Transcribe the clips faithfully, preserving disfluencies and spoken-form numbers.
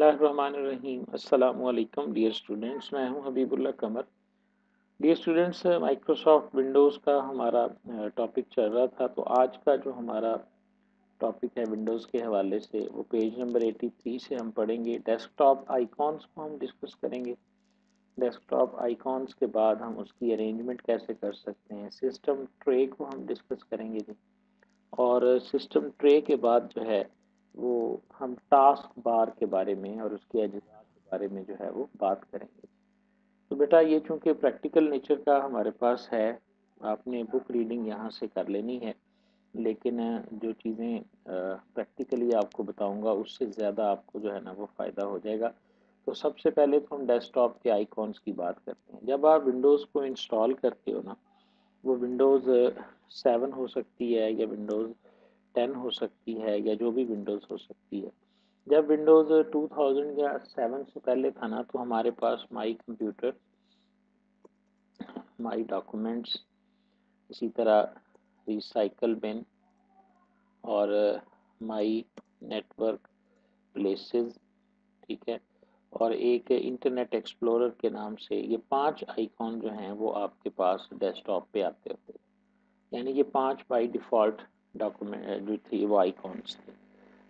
बिस्मिल्लाहिर्रहमानिर्रहीम। अस्सलाम वालेकुम डियर स्टूडेंट्स, मैं हूं Habibullah Qamar. Dear students, Microsoft Windows का हमारा टॉपिक चल रहा था, तो आज का जो हमारा टॉपिक है विंडोज़ के हवाले से वो पेज नंबर तिरासी से हम पढ़ेंगे। डेस्कटॉप आइकॉन्स को हम डिस्कस करेंगे। डेस्कटॉप आइकॉन्स के बाद हम उसकी अरेंजमेंट कैसे कर सकते हैं, सिस्टम ट्रे को हम डिस्कस करेंगे जी। और सिस्टम ट्रे के बाद जो है वो हम टास्क बार के बारे में और उसके अज्जा के बारे में जो है वो बात करेंगे। तो बेटा ये चूँकि प्रैक्टिकल नेचर का हमारे पास है, आपने बुक रीडिंग यहाँ से कर लेनी है, लेकिन जो चीज़ें प्रैक्टिकली आपको बताऊँगा उससे ज़्यादा आपको जो है ना वो फ़ायदा हो जाएगा। तो सबसे पहले तो हम डेस्कटॉप के आइकॉन्स की बात करते हैं। जब आप विंडोज़ को इंस्टॉल करते हो ना, वो विंडोज़ सेवन हो सकती है या विंडोज़ टेन हो सकती है या जो भी विंडोज़ हो सकती है। जब विंडोज़ टू थाउज़ेंड या सेवन से पहले था ना, तो हमारे पास माई कंप्यूटर, माई डॉक्यूमेंट्स, इसी तरह रिसाइकल बिन और माई नेटवर्क प्लेसेस, ठीक है, और एक इंटरनेट एक्सप्लोरर के नाम से, ये पांच आइकॉन जो हैं वो आपके पास डेस्कटॉप पे आते होते हैं। यानी ये पांच बाई डिफ़ॉल्ट डॉक्यूमेंट जो थी वो आइकॉन्स थे।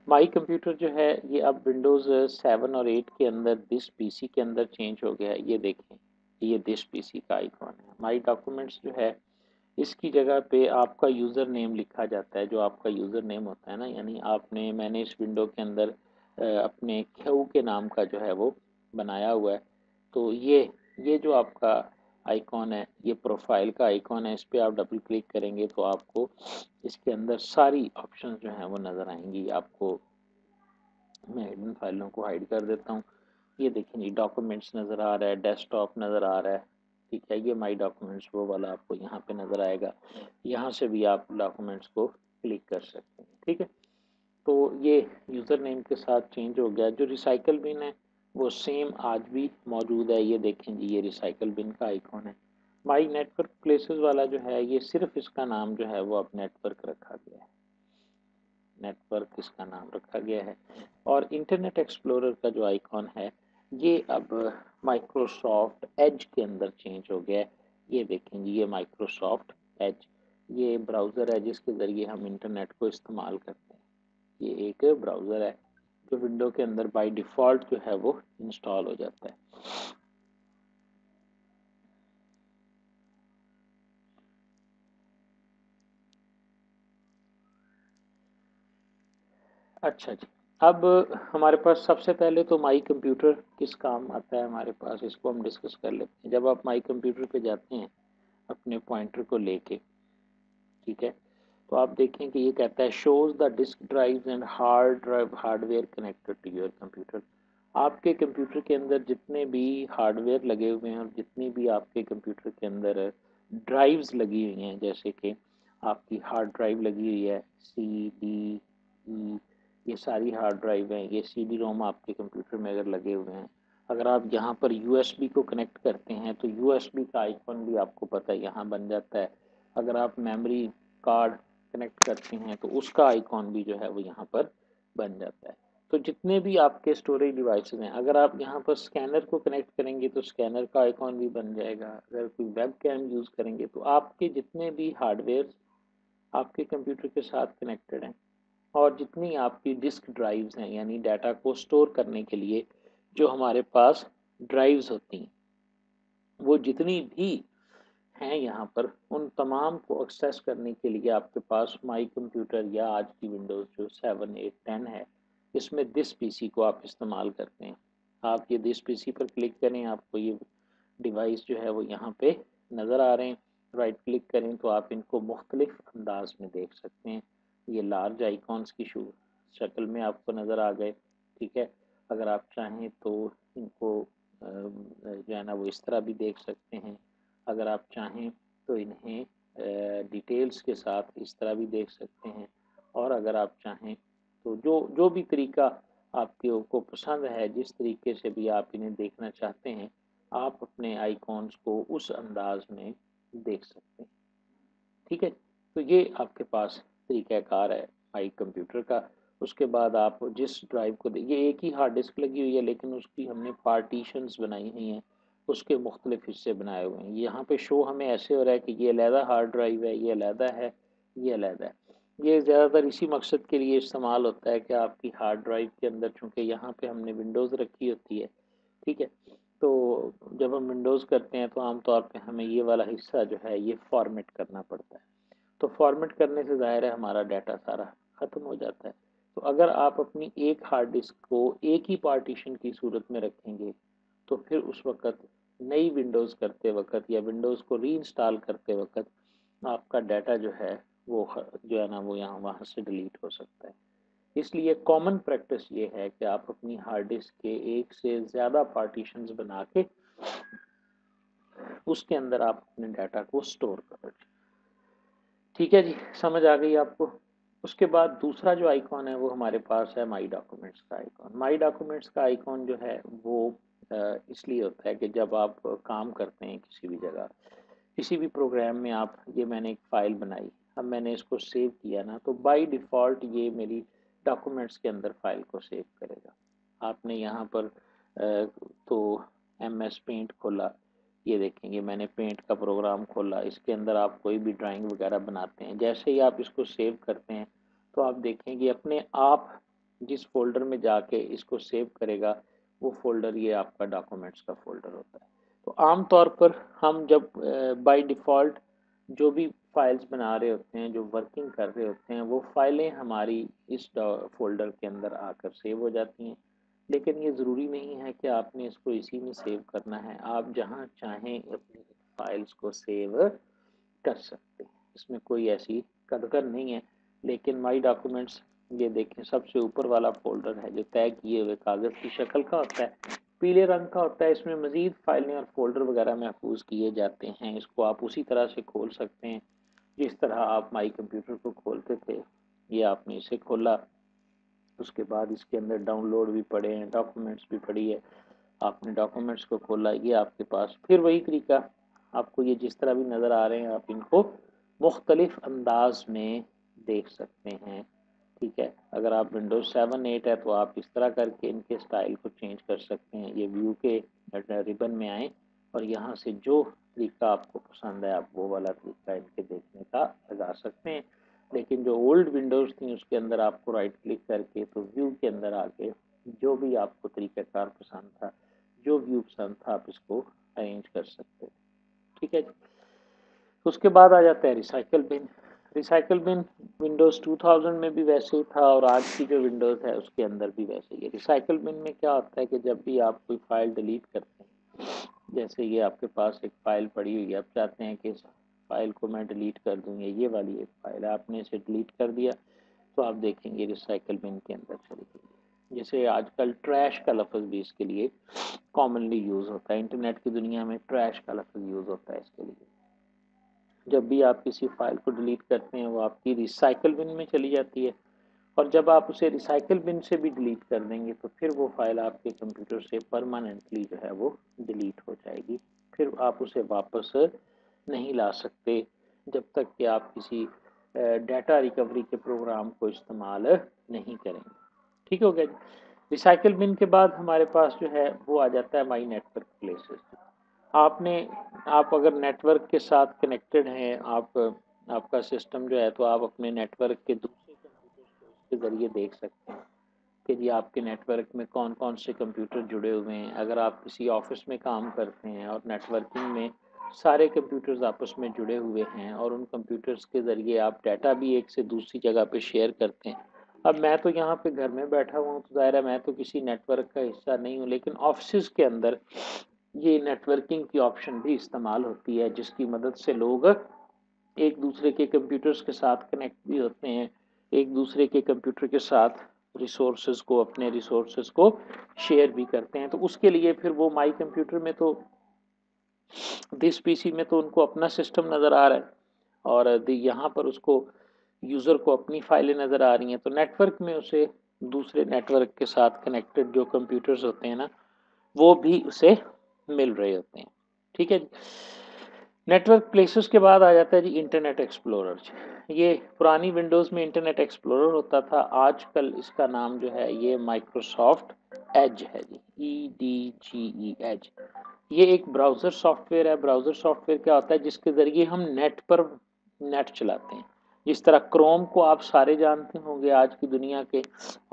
माई कंप्यूटर जो है ये अब विंडोज़ सेवन और एट के अंदर दिस पीसी के अंदर चेंज हो गया है। ये देखें, ये दिस पीसी का आइकॉन है। माई डॉक्यूमेंट्स जो है इसकी जगह पे आपका यूज़र नेम लिखा जाता है, जो आपका यूज़र नेम होता है ना, यानी आपने मैंने इस विंडो के अंदर अपने क्यू के नाम का जो है वो बनाया हुआ है। तो ये ये जो आपका आइकॉन है ये प्रोफाइल का आइकॉन है। इस पर आप डबल क्लिक करेंगे तो आपको इसके अंदर सारी ऑप्शन जो हैं वो नज़र आएंगी। आपको मैं हिडन फाइलों को हाइड कर देता हूँ। ये देखें जी, डॉक्यूमेंट्स नज़र आ रहा है, डेस्कटॉप नज़र आ रहा है, ठीक है, ये माई डॉक्यूमेंट्स वो वाला आपको यहाँ पे नज़र आएगा। यहाँ से भी आप डॉक्यूमेंट्स को क्लिक कर सकते हैं, ठीक है। तो ये यूज़र नेम के साथ चेंज हो गया। जो रिसाइकल बिन है वो सेम आज भी मौजूद है। ये देखें जी, ये रिसाइकल बिन का आइकॉन है। माई नेटवर्क प्लेसेस वाला जो है ये सिर्फ इसका नाम जो है वो अब नेटवर्क रखा गया है, नेटवर्क इसका नाम रखा गया है। और इंटरनेट एक्सप्लोरर का जो आइकॉन है ये अब माइक्रोसॉफ्ट एज के अंदर चेंज हो गया है। ये देखें जी, ये माइक्रोसॉफ्ट एज, ये ब्राउज़र है जिसके ज़रिए हम इंटरनेट को इस्तेमाल करते हैं। ये एक ब्राउज़र है जो विंडो के अंदर बाय डिफ़ॉल्ट जो है वो इंस्टॉल हो जाता है। अच्छा जी, अब हमारे पास सबसे पहले तो माई कंप्यूटर किस काम आता है हमारे पास, इसको हम डिस्कस कर लेते हैं। जब आप माई कंप्यूटर पे जाते हैं अपने पॉइंटर को लेके, ठीक है, तो आप देखें कि ये कहता है shows the disk drives and hard drive hardware connected to your computer. आपके कंप्यूटर के अंदर जितने भी हार्डवेयर लगे हुए हैं और जितनी भी आपके कंप्यूटर के अंदर ड्राइव्स लगी हुई हैं, जैसे कि आपकी हार्ड ड्राइव लगी हुई है सी डी ई, ये सारी हार्ड ड्राइव हैं, ये सी डी रोम आपके कंप्यूटर में अगर लगे हुए हैं, अगर आप यहाँ पर यू एस बी को कनेक्ट करते हैं तो यू एस बी का आइकॉन भी आपको पता है यहाँ बन जाता है। अगर आप मेमोरी कार्ड कनेक्ट करते हैं तो उसका आइकॉन भी जो है वो यहाँ पर बन जाता है। तो जितने भी आपके स्टोरेज डिवाइसेस हैं, अगर आप यहाँ पर स्कैनर को कनेक्ट करेंगे तो स्कैनर का आइकॉन भी बन जाएगा। अगर कोई वेब कैम यूज़ करेंगे तो आपके जितने भी हार्डवेयर आपके कंप्यूटर के साथ कनेक्टेड हैं और जितनी आपकी डिस्क ड्राइव्स हैं, यानी डाटा को स्टोर करने के लिए जो हमारे पास ड्राइव्स होती हैं, वो जितनी भी हैं यहाँ पर, उन तमाम को एक्सेस करने के लिए आपके पास माई कंप्यूटर या आज की विंडोज़ जो सेवन एट टेन है इसमें दिस पीसी को आप इस्तेमाल करते हैं। आप ये दिस पीसी पर क्लिक करें, आपको ये डिवाइस जो है वो यहाँ पे नज़र आ रहे हैं। राइट क्लिक करें तो आप इनको मुख्तलिफ अंदाज में देख सकते हैं। ये लार्ज आइकॉन्स की शक्ल में आपको नज़र आ गए, ठीक है। अगर आप चाहें तो इनको जो है ना वो इस तरह भी देख सकते हैं। अगर आप चाहें तो इन्हें डिटेल्स के साथ इस तरह भी देख सकते हैं। और अगर आप चाहें तो जो जो भी तरीका आपके को पसंद है, जिस तरीके से भी आप इन्हें देखना चाहते हैं, आप अपने आइकॉन्स को उस अंदाज में देख सकते हैं, ठीक है। तो ये आपके पास तरीक़ाकार है माई कंप्यूटर का। उसके बाद आप जिस ड्राइव को देखिए, एक ही हार्ड डिस्क लगी हुई है लेकिन उसकी हमने पार्टीशंस बनाई हुई हैं, उसके मुख्तलिफ हिस्से बनाए हुए हैं। यहाँ पे शो हमें ऐसे हो रहा है कि ये अलहदा हार्ड ड्राइव है, ये अलहदा है, ये अलहदा है। ये ज़्यादातर इसी मकसद के लिए इस्तेमाल होता है कि आपकी हार्ड ड्राइव के अंदर, चूँकि यहाँ पे हमने विंडोज़ रखी होती है, ठीक है, तो जब हम विंडोज़ करते हैं तो आमतौर पे हमें ये वाला हिस्सा जो है ये फॉर्मेट करना पड़ता है। तो फॉर्मेट करने से ज़ाहिर है हमारा डाटा सारा ख़त्म हो जाता है। तो अगर आप अपनी एक हार्ड डिस्क को एक ही पार्टीशन की सूरत में रखेंगे तो फिर उस वक़्त नई विंडोज़ करते वक्त या विंडोज़ को रीइंस्टॉल करते वक्त आपका डाटा जो है वो जो है ना वो यहाँ वहाँ से डिलीट हो सकता है। इसलिए कॉमन प्रैक्टिस ये है कि आप अपनी हार्ड डिस्क के एक से ज़्यादा पार्टीशंस बना के उसके अंदर आप अपने डाटा को स्टोर करें। ठीक है जी, समझ आ गई आपको। उसके बाद दूसरा जो आइकॉन है वो हमारे पास है माई डॉक्यूमेंट्स का आइकॉन। माई डॉक्यूमेंट्स का आइकॉन जो है वो इसलिए होता है कि जब आप काम करते हैं किसी भी जगह, किसी भी प्रोग्राम में, आप ये मैंने एक फ़ाइल बनाई, अब मैंने इसको सेव किया ना, तो बाय डिफ़ॉल्ट ये मेरी डॉक्यूमेंट्स के अंदर फ़ाइल को सेव करेगा। आपने यहाँ पर तो एम एस पेंट खोला, ये देखेंगे मैंने पेंट का प्रोग्राम खोला, इसके अंदर आप कोई भी ड्राइंग वगैरह बनाते हैं, जैसे ही आप इसको सेव करते हैं तो आप देखेंगे अपने आप जिस फोल्डर में जाके इसको सेव करेगा वो फ़ोल्डर ये आपका डॉक्यूमेंट्स का फ़ोल्डर होता है। तो आम तौर पर हम जब बाय डिफ़ॉल्ट जो भी फ़ाइल्स बना रहे होते हैं, जो वर्किंग कर रहे होते हैं, वो फ़ाइलें हमारी इस फोल्डर के अंदर आकर सेव हो जाती हैं। लेकिन ये ज़रूरी नहीं है कि आपने इसको इसी में सेव करना है, आप जहाँ चाहें अपनी फ़ाइल्स को सेव कर सकते हैं, इसमें कोई ऐसी कदर नहीं है। लेकिन माई डॉक्यूमेंट्स ये देखें, सबसे ऊपर वाला फोल्डर है जो तय किए हुए कागज़ की शक्ल का होता है, पीले रंग का होता है, इसमें मज़ीद फ़ाइलें और फोल्डर वगैरह महफूज किए जाते हैं। इसको आप उसी तरह से खोल सकते हैं जिस तरह आप माई कंप्यूटर को खोलते थे। ये आपने इसे खोला, उसके बाद इसके अंदर डाउनलोड भी पड़े हैं, डॉक्यूमेंट्स भी पड़ी है, आपने डॉक्यूमेंट्स को खोला, ये आपके पास। फिर वही तरीका, आपको ये जिस तरह भी नज़र आ रहे हैं आप इनको मुख्तलिफ अंदाज में देख सकते हैं, ठीक है। अगर आप विंडोज़ सेवन एट है तो आप इस तरह करके इनके स्टाइल को चेंज कर सकते हैं। ये व्यू के रिबन में आएँ और यहाँ से जो तरीका आपको पसंद है आप वो वाला तरीका इनके देखने का लगा सकते हैं। लेकिन जो ओल्ड विंडोज़ थी उसके अंदर आपको राइट क्लिक करके तो व्यू के अंदर आके जो भी आपको तरीक़ाकार पसंद था, जो व्यू पसंद था, आप इसको अरेंज कर सकते हैं, ठीक है। उसके बाद आ जाता है recycle bin. Recycle bin Windows two thousand में भी वैसे ही था और आज की जो विंडोज़ है उसके अंदर भी वैसे ही है। रिसाइकल बिन में क्या होता है कि जब भी आप कोई फ़ाइल डिलीट करते हैं, जैसे ये आपके पास एक फ़ाइल पड़ी हुई है, आप चाहते हैं कि फ़ाइल को मैं डिलीट कर दूँगी, ये वाली एक फ़ाइल है, आपने इसे डिलीट कर दिया तो आप देखेंगे रिसाइकल बिन के अंदर चली गई। जैसे आजकल ट्रैश का लफ्ज़ भी इसके लिए कॉमनली यूज़ होता है, इंटरनेट की दुनिया में ट्रैश का लफ्ज़ यूज़ होता है इसके लिए। जब भी आप किसी फ़ाइल को डिलीट करते हैं वो आपकी रिसाइकल बिन में चली जाती है, और जब आप उसे रिसाइकल बिन से भी डिलीट कर देंगे तो फिर वो फ़ाइल आपके कंप्यूटर से परमानेंटली जो है वो डिलीट हो जाएगी, फिर आप उसे वापस नहीं ला सकते जब तक कि आप किसी डाटा रिकवरी के प्रोग्राम को इस्तेमाल नहीं करेंगे, ठीक हो गया जी। रिसाइकल बिन के बाद हमारे पास जो है वो आ जाता है माई नेटवर्क प्लेसेस। आपने आप अगर नेटवर्क के साथ कनेक्टेड हैं, आप आपका सिस्टम जो है, तो आप अपने नेटवर्क के दूसरे कंप्यूटर्स के ज़रिए देख सकते हैं कि जी आपके नेटवर्क में कौन कौन से कंप्यूटर जुड़े हुए हैं। अगर आप किसी ऑफिस में काम करते हैं और नेटवर्किंग में सारे कंप्यूटर्स आपस में जुड़े हुए हैं और उन कंप्यूटर्स के ज़रिए आप डाटा भी एक से दूसरी जगह पे शेयर करते हैं। अब मैं तो यहाँ पे घर में बैठा हुआ हूँ तो ज़ाहिर है मैं तो किसी नेटवर्क का हिस्सा नहीं हूँ, लेकिन ऑफिस के अंदर ये नेटवर्किंग की ऑप्शन भी इस्तेमाल होती है जिसकी मदद से लोग एक दूसरे के कंप्यूटर्स के साथ कनेक्ट भी होते हैं, एक दूसरे के कंप्यूटर के साथ रिसोर्स को, अपने रिसोर्स को शेयर भी करते हैं। तो उसके लिए फिर वो माई कंप्यूटर में, तो दिस पीसी में तो उनको अपना सिस्टम नज़र आ रहा है और यहाँ पर उसको यूज़र को अपनी फ़ाइलें नज़र आ रही हैं। तो नेटवर्क में उसे दूसरे नेटवर्क के साथ कनेक्टेड जो कंप्यूटर्स होते हैं ना वो भी उसे मिल रहे होते हैं, ठीक है। नेटवर्क प्लेसेस के बाद आ जाता है जी इंटरनेट एक्सप्लोरर। ये पुरानी विंडोज़ में इंटरनेट एक्सप्लोरर होता था, आजकल इसका नाम जो है ये माइक्रोसॉफ्ट एज है जी, ई डी जी ई एज। ये एक ब्राउज़र सॉफ्टवेयर है। ब्राउज़र सॉफ्टवेयर क्या होता है, जिसके ज़रिए हम नेट पर नेट चलाते हैं। जिस तरह क्रोम को आप सारे जानते होंगे, आज की दुनिया के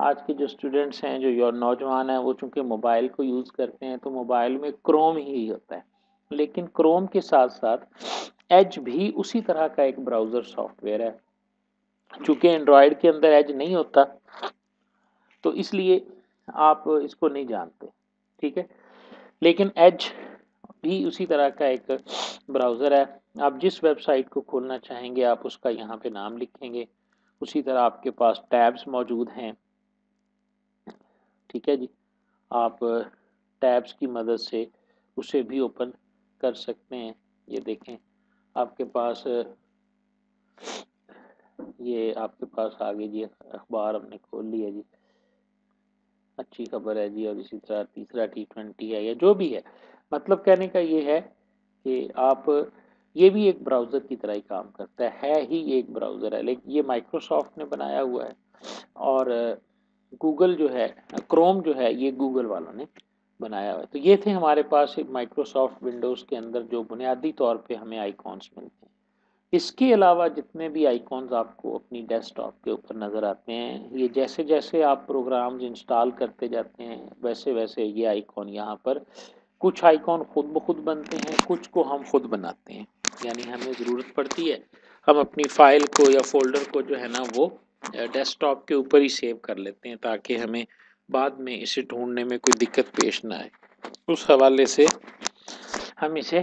आज के जो स्टूडेंट्स हैं, जो नौजवान हैं, वो चूँकि मोबाइल को यूज़ करते हैं तो मोबाइल में क्रोम ही होता है। लेकिन क्रोम के साथ साथ एज भी उसी तरह का एक ब्राउज़र सॉफ्टवेयर है। चूँकि एंड्रॉयड के अंदर एज नहीं होता तो इसलिए आप इसको नहीं जानते, ठीक है। लेकिन एज भी उसी तरह का एक ब्राउज़र है। आप जिस वेबसाइट को खोलना चाहेंगे आप उसका यहाँ पे नाम लिखेंगे, उसी तरह आपके पास टैब्स मौजूद हैं, ठीक है जी। आप टैब्स की मदद से उसे भी ओपन कर सकते हैं। ये देखें आपके पास, ये आपके पास आगे जी अखबार हमने खोल लिया जी, अच्छी खबर है जी, और इसी तरह तीसरा टी ट्वेंटी है या जो भी है। मतलब कहने का ये है कि आप, ये भी एक ब्राउज़र की तरह ही काम करता है, है ही एक ब्राउज़र है। लेकिन ये माइक्रोसॉफ्ट ने बनाया हुआ है और गूगल जो है, क्रोम जो है, ये गूगल वालों ने बनाया हुआ है। तो ये थे हमारे पास माइक्रोसॉफ्ट विंडोज़ के अंदर जो बुनियादी तौर पे हमें आइकॉन्स मिलते हैं। इसके अलावा जितने भी आइकॉन्स आपको अपनी डेस्कटॉप के ऊपर नज़र आते हैं, ये जैसे जैसे आप प्रोग्राम्स इंस्टॉल करते जाते हैं वैसे वैसे ये आइकॉन यहाँ पर, कुछ आइकॉन खुद ब खुद बनते हैं, कुछ को हम खुद बनाते हैं। यानी हमें ज़रूरत पड़ती है, हम अपनी फ़ाइल को या फ़ोल्डर को जो है ना वो डेस्कटॉप के ऊपर ही सेव कर लेते हैं, ताकि हमें बाद में इसे ढूंढने में कोई दिक्कत पेश ना आए। उस हवाले से हम इसे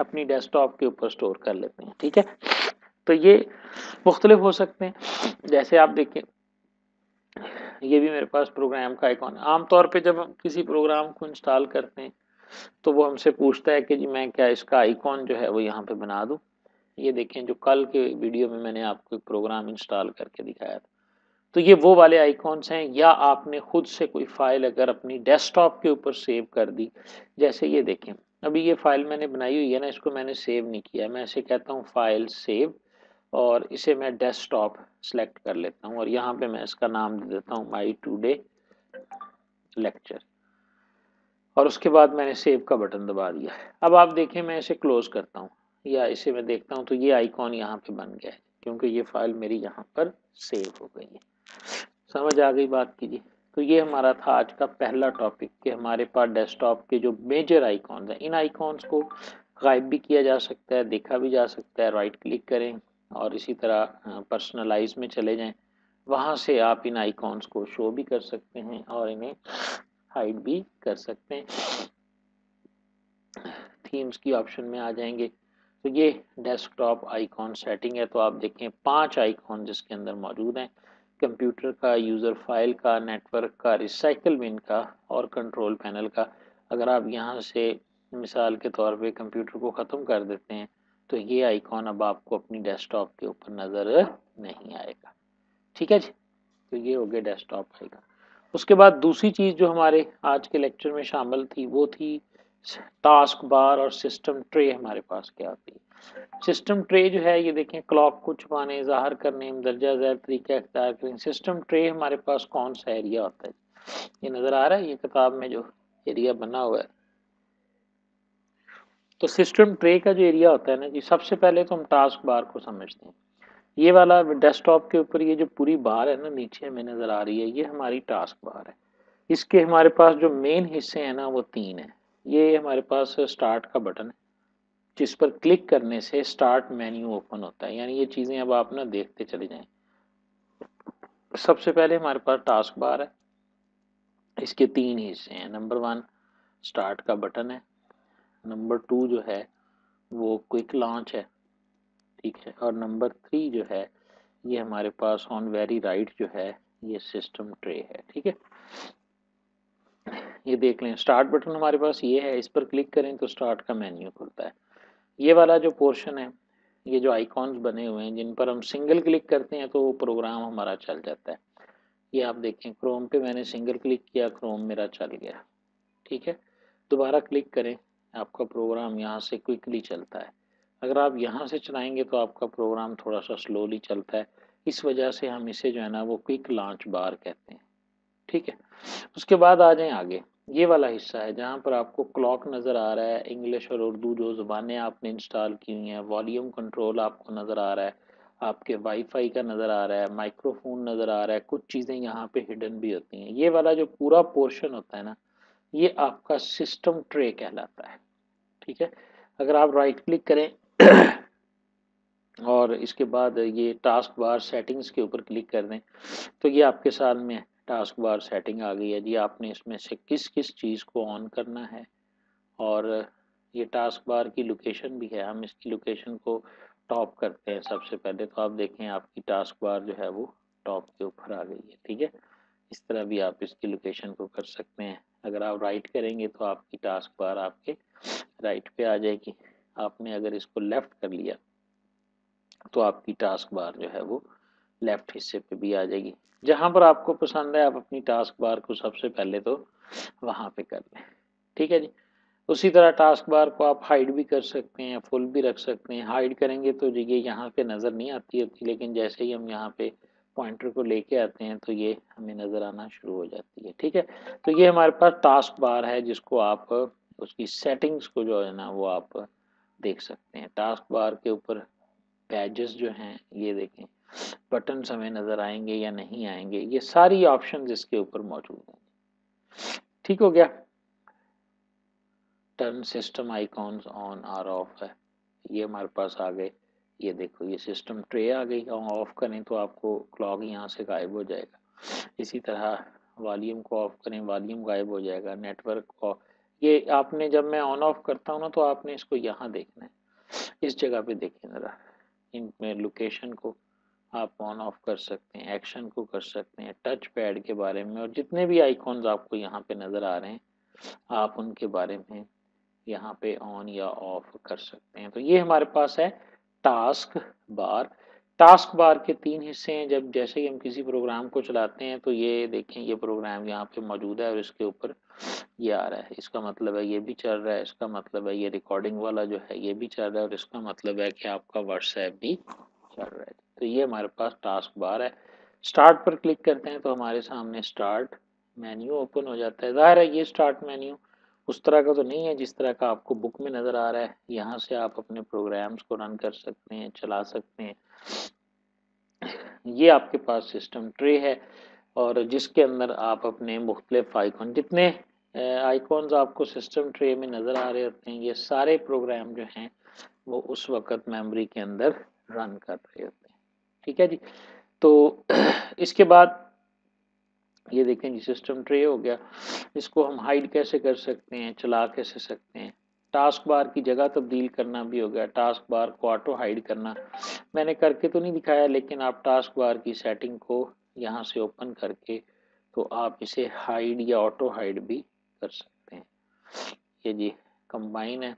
अपनी डेस्कटॉप के ऊपर स्टोर कर लेते हैं, ठीक है। तो ये मुख्तलिफ हो सकते हैं। जैसे आप देखें, ये भी मेरे पास प्रोग्राम का आइकॉन। आमतौर पे जब हम किसी प्रोग्राम को इंस्टॉल करते हैं तो वो हमसे पूछता है कि जी मैं क्या इसका आइकॉन जो है वो यहाँ पे बना दूँ। ये देखें, जो कल के वीडियो में मैंने आपको एक प्रोग्राम इंस्टॉल करके दिखाया था, तो ये वो वाले आइकॉन्स हैं। या आपने खुद से कोई फ़ाइल अगर अपनी डेस्कटॉप के ऊपर सेव कर दी, जैसे ये देखें अभी ये फ़ाइल मैंने बनाई हुई है ना, इसको मैंने सेव नहीं किया। मैं इसे कहता हूँ फ़ाइल सेव, और इसे मैं डेस्कटॉप सेलेक्ट कर लेता हूँ और यहाँ पे मैं इसका नाम दे देता हूँ माई टुडे लेक्चर, और उसके बाद मैंने सेव का बटन दबा दिया। अब आप देखें, मैं इसे क्लोज़ करता हूँ या इसे मैं देखता हूँ तो ये आइकॉन यहाँ पर बन गया है, क्योंकि ये फ़ाइल मेरी यहाँ पर सेव हो गई है। समझ आ गई बात कीजिए। तो ये हमारा था आज का पहला टॉपिक कि हमारे पास डेस्कटॉप के जो मेजर आइकॉन्स हैं, इन आइकॉन्स को गायब भी किया जा सकता है, देखा भी जा सकता है। राइट क्लिक करें और इसी तरह पर्सनलाइज में चले जाएं, वहाँ से आप इन आइकॉन्स को शो भी कर सकते हैं और इन्हें हाइड भी कर सकते हैं। थीम्स की ऑप्शन में आ जाएंगे। तो ये डेस्कटॉप आइकॉन सेटिंग है। तो आप देखें पांच आइकॉन जिसके अंदर मौजूद हैं, कंप्यूटर का, यूज़र फाइल का, नेटवर्क का, रिसाइकल बिन का और कंट्रोल पैनल का। अगर आप यहाँ से मिसाल के तौर पे कंप्यूटर को ख़त्म कर देते हैं तो ये आइकॉन अब आपको अपनी डेस्कटॉप के ऊपर नज़र नहीं आएगा, ठीक है जी। तो ये हो गया डेस्कटॉप आइकॉन। उसके बाद दूसरी चीज़ जो हमारे आज के लेक्चर में शामिल थी वो थी टास्क बार और सिस्टम ट्रे। हमारे पास क्या होती है सिस्टम ट्रे जो है, ये देखें क्लॉक को छुपाने, इजहार करने, दर्जा ज़ैर तरीका अख्तियार करें। सिस्टम ट्रे हमारे पास कौन सा एरिया होता है, ये नज़र आ रहा है, ये किताब में जो एरिया बना हुआ है। तो सिस्टम ट्रे का जो एरिया होता है ना जी, सबसे पहले तो हम टास्क बार को समझते हैं। ये वाला डेस्कटॉप के ऊपर ये जो पूरी बार है ना नीचे हमें नज़र आ रही है, ये हमारी टास्क बार है। इसके हमारे पास जो मेन हिस्से हैं ना वो तीन हैं। ये हमारे पास स्टार्ट का बटन है, जिस पर क्लिक करने से स्टार्ट मेन्यू ओपन होता है। यानी ये चीज़ें अब आप ना देखते चले जाएं। सबसे पहले हमारे पास टास्क बार है, इसके तीन हिस्से हैं। नंबर वन स्टार्ट का बटन है, नंबर टू जो है वो क्विक लॉन्च है, ठीक है, और नंबर थ्री जो है ये हमारे पास ऑन वेरी राइट जो है ये सिस्टम ट्रे है, ठीक है। ये देख लें स्टार्ट बटन हमारे पास ये है, इस पर क्लिक करें तो स्टार्ट का मेन्यू खुलता है। ये वाला जो पोर्शन है, ये जो आइकॉन्स बने हुए हैं जिन पर हम सिंगल क्लिक करते हैं तो वो प्रोग्राम हमारा चल जाता है। ये आप देखें क्रोम पे मैंने सिंगल क्लिक किया, क्रोम मेरा चल गया, ठीक है। दोबारा क्लिक करें, आपका प्रोग्राम यहाँ से क्विकली चलता है। अगर आप यहाँ से चलाएंगे तो आपका प्रोग्राम थोड़ा सा स्लोली चलता है, इस वजह से हम इसे जो है ना वो क्विक लॉन्च बार कहते हैं। ठीक है, उसके बाद आ जाएं आगे, ये वाला हिस्सा है जहाँ पर आपको क्लॉक नज़र आ रहा है, इंग्लिश और उर्दू जो ज़ुबानें आपने इंस्टॉल की हुई हैं, वॉल्यूम कंट्रोल आपको नज़र आ रहा है, आपके वाईफाई का नज़र आ रहा है, माइक्रोफोन नज़र आ रहा है, कुछ चीज़ें यहाँ पे हिडन भी होती हैं। ये वाला जो पूरा पोर्शन होता है ना, ये आपका सिस्टम ट्रे कहलाता है। ठीक है, अगर आप राइट क्लिक करें और इसके बाद ये टास्क बार सेटिंग्स के ऊपर क्लिक कर दें तो ये आपके सामने टास्क बार सेटिंग आ गई है जी। आपने इसमें से किस किस चीज़ को ऑन करना है, और ये टास्क बार की लोकेशन भी है, हम इसकी लोकेशन को टॉप करते हैं सबसे पहले, तो आप देखें आपकी टास्क बार जो है वो टॉप के ऊपर आ गई है। ठीक है, इस तरह भी आप इसकी लोकेशन को कर सकते हैं। अगर आप राइट करेंगे तो आपकी टास्क बार आपके राइट पे आ जाएगी, आपने अगर इसको लेफ़्ट कर लिया तो आपकी टास्क बार जो है वो लेफ़्ट हिस्से पे भी आ जाएगी। जहाँ पर आपको पसंद है आप अपनी टास्क बार को सबसे पहले तो वहाँ पे कर लें। ठीक है जी, उसी तरह टास्क बार को आप हाइड भी कर सकते हैं, फुल भी रख सकते हैं। हाइड करेंगे तो ये यहाँ पे नज़र नहीं आती होती, लेकिन जैसे ही हम यहाँ पे पॉइंटर को लेके आते हैं तो ये हमें नज़र आना शुरू हो जाती है। ठीक है, तो ये हमारे पास टास्क बार है जिसको आप उसकी सेटिंग्स को जो है ना वो आप देख सकते हैं। टास्क बार के ऊपर पेजेस जो हैं ये देखें, बटन्स हमें नज़र आएंगे या नहीं आएंगे, ये सारी ऑप्शंस इसके ऊपर मौजूद हैं। ठीक हो गया, टर्न सिस्टम आइकॉन्स ऑन और ऑफ है, ये हमारे पास आ गए। ये देखो ये सिस्टम ट्रे आ गई, ऑफ करें तो आपको क्लॉक यहाँ से गायब हो जाएगा। इसी तरह वॉल्यूम को ऑफ करें, वॉल्यूम गायब हो जाएगा। नेटवर्क को ये आपने, जब मैं ऑन ऑफ करता हूँ ना तो आपने इसको यहाँ देखना है, इस जगह पे देखें ज़रा, इनमें लोकेशन को आप ऑन ऑफ कर सकते हैं, एक्शन को कर सकते हैं, टच पैड के बारे में, और जितने भी आइकॉन्स आपको यहाँ पे नज़र आ रहे हैं आप उनके बारे में यहाँ पे ऑन या ऑफ कर सकते हैं। तो ये हमारे पास है टास्क बार। टास्क बार के तीन हिस्से हैं। जब जैसे ही हम किसी प्रोग्राम को चलाते हैं तो ये देखें ये प्रोग्राम यहाँ पे मौजूद है और इसके ऊपर ये आ रहा है, इसका मतलब है ये भी चल रहा है, इसका मतलब है ये रिकॉर्डिंग वाला जो है ये भी चल रहा है, और इसका मतलब है कि आपका व्हाट्सएप भी चल रहा है। तो ये हमारे पास टास्क बार है। स्टार्ट पर क्लिक करते हैं तो हमारे सामने स्टार्ट मेन्यू ओपन हो जाता है। ज़ाहिर है ये स्टार्ट मेन्यू उस तरह का तो नहीं है जिस तरह का आपको बुक में नज़र आ रहा है। यहाँ से आप अपने प्रोग्राम्स को रन कर सकते हैं, चला सकते हैं। ये आपके पास सिस्टम ट्रे है और जिसके अंदर आप अपने मुख्तलिफ आइकॉन, जितने आइकॉन्स आपको सिस्टम ट्रे में नज़र आ रहे होते हैं, ये सारे प्रोग्राम जो हैं वो उस वक्त मेमोरी के अंदर रन कर रहे होते हैं। ठीक है जी, तो इसके बाद ये देखें जी सिस्टम ट्रे हो गया। इसको हम हाइड कैसे कर सकते हैं, चला कैसे सकते हैं, टास्क बार की जगह तब्दील करना भी हो गया। टास्क बार को ऑटो हाइड करना मैंने करके तो नहीं दिखाया, लेकिन आप टास्क बार की सेटिंग को यहाँ से ओपन करके तो आप इसे हाइड या ऑटो हाइड भी कर सकते हैं। ये जी कंबाइन है,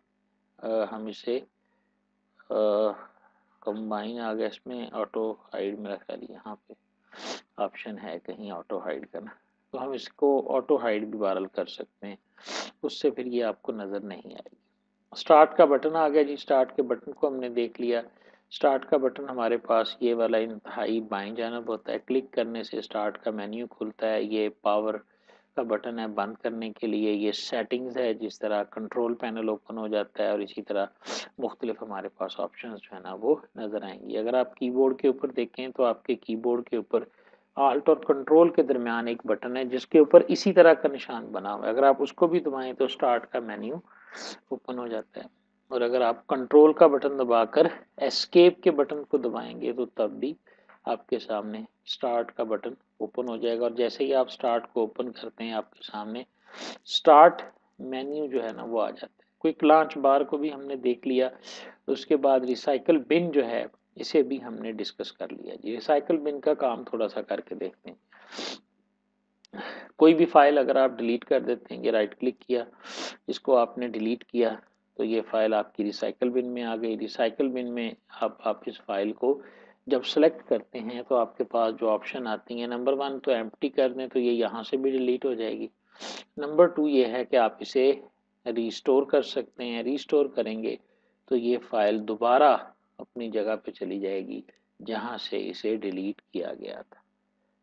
आ, हम इसे कंबाइन आ गया, इसमें ऑटो हाइड मेरा ख्याल यहाँ पे ऑप्शन है कहीं ऑटो हाइड करना, तो हम इसको ऑटो हाइड भी बहरहाल कर सकते हैं, उससे फिर ये आपको नज़र नहीं आएगी। स्टार्ट का बटन आ गया जी, स्टार्ट के बटन को हमने देख लिया। स्टार्ट का बटन हमारे पास ये वाला इंतहाई बाएं जानब होता है, क्लिक करने से स्टार्ट का मेन्यू खुलता है। ये पावर का बटन है बंद करने के लिए, ये सेटिंग्स है जिस तरह कंट्रोल पैनल ओपन हो जाता है, और इसी तरह मुख्तलिफ हमारे पास ऑप्शंस जो है ना वो नज़र आएंगी। अगर आप कीबोर्ड के ऊपर देखें तो आपके कीबोर्ड के ऊपर आल्ट और कंट्रोल के दरमियान एक बटन है जिसके ऊपर इसी तरह का निशान बना हुआ है, अगर आप उसको भी दबाएँ तो स्टार्ट का मेन्यू ओपन हो जाता है। और अगर आप कंट्रोल का बटन दबाकर एस्केप के बटन को दबाएंगे तो तब भी आपके सामने स्टार्ट का बटन ओपन हो जाएगा, और जैसे ही आप स्टार्ट को ओपन करते हैं आपके सामने स्टार्ट मेन्यू जो है ना वो आ जाता है। क्विक लॉन्च बार को भी हमने देख लिया। उसके बाद रिसाइकल बिन जो है इसे भी हमने डिस्कस कर लिया जी। रिसाइकल बिन का काम थोड़ा सा करके देखते हैं। कोई भी फाइल अगर आप डिलीट कर देते हैं, ये राइट क्लिक किया, इसको आपने डिलीट किया तो ये फ़ाइल आपकी रिसाइकल बिन में आ गई। रिसाइकल बिन में आप आप इस फाइल को जब सेलेक्ट करते हैं तो आपके पास जो ऑप्शन आती हैं, नंबर वन तो एम्प्टी कर दें तो ये यहाँ से भी डिलीट हो जाएगी। नंबर टू ये है कि आप इसे रीस्टोर कर सकते हैं, रीस्टोर करेंगे तो ये फाइल दोबारा अपनी जगह पे चली जाएगी जहाँ से इसे डिलीट किया गया था।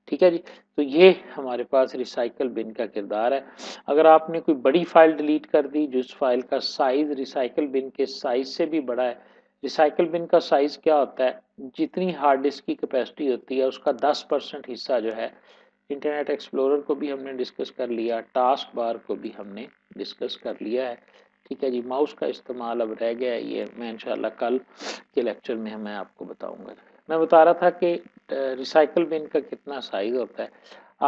ठीक है जी, तो ये हमारे पास रिसाइकल बिन का किरदार है। अगर आपने कोई बड़ी फाइल डिलीट कर दी जिस फाइल का साइज़ रिसाइकल बिन के साइज़ से भी बड़ा है, रिसाइकल बिन का साइज़ क्या होता है, जितनी हार्ड डिस्क की कैपेसिटी होती है उसका दस परसेंट हिस्सा जो है, इंटरनेट एक्सप्लोरर को भी हमने डिस्कस कर लिया, टास्क बार को भी हमने डिस्कस कर लिया है। ठीक है जी, माउस का इस्तेमाल अब रह गया है, ये मैं इंशाल्लाह कल के लेक्चर में मैं आपको बताऊंगा। मैं बता रहा था कि रिसाइकल बिन का कितना साइज़ होता है।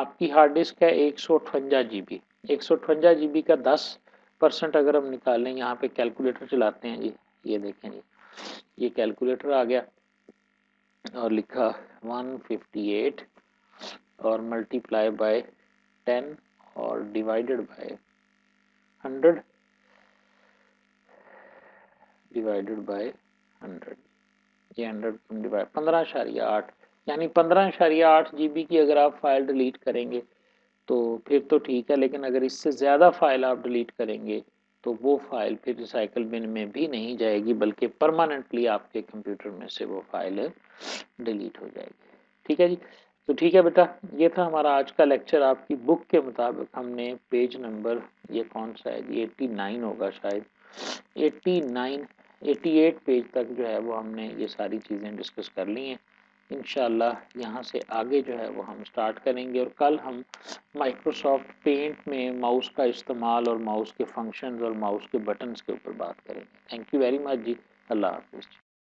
आपकी हार्ड डिस्क है एक सौ अठवंजा जी बी, एक सौ अठवंजा जी बी का दस परसेंट अगर हम निकालें, यहाँ पे कैलकुलेटर चलाते हैं जी, ये देखें जी, ये कैलकुलेटर आ गया और लिखा वन फिफ्टी एट और मल्टीप्लाई बाय टेन और divided by hundred divided by hundred, ये हंड्रेड डिवाइड पंद्रह इशारिया आठ, यानी पंद्रह इशारिया आठ जी बी की अगर आप फाइल डिलीट करेंगे तो फिर तो ठीक है, लेकिन अगर इससे ज़्यादा फाइल आप डिलीट करेंगे तो वो फाइल फिर रिसाइकल बिन में भी नहीं जाएगी बल्कि परमानेंटली आपके कंप्यूटर में से वो फाइल डिलीट हो जाएगी। ठीक है जी, तो ठीक है बेटा, ये था हमारा आज का लेक्चर। आपकी बुक के मुताबिक हमने पेज नंबर, ये कौन सा है जी, एट्टी नाइन होगा शायद, एट्टी नाइन अठासी पेज तक जो है वो हमने ये सारी चीज़ें डिस्कस कर ली हैं। इंशाल्लाह यहाँ से आगे जो है वो हम स्टार्ट करेंगे और कल हम माइक्रोसॉफ्ट पेंट में माउस का इस्तेमाल और माउस के फंक्शंस और माउस के बटन्स के ऊपर बात करेंगे। थैंक यू वेरी मच जी, अल्लाह हाफिज़।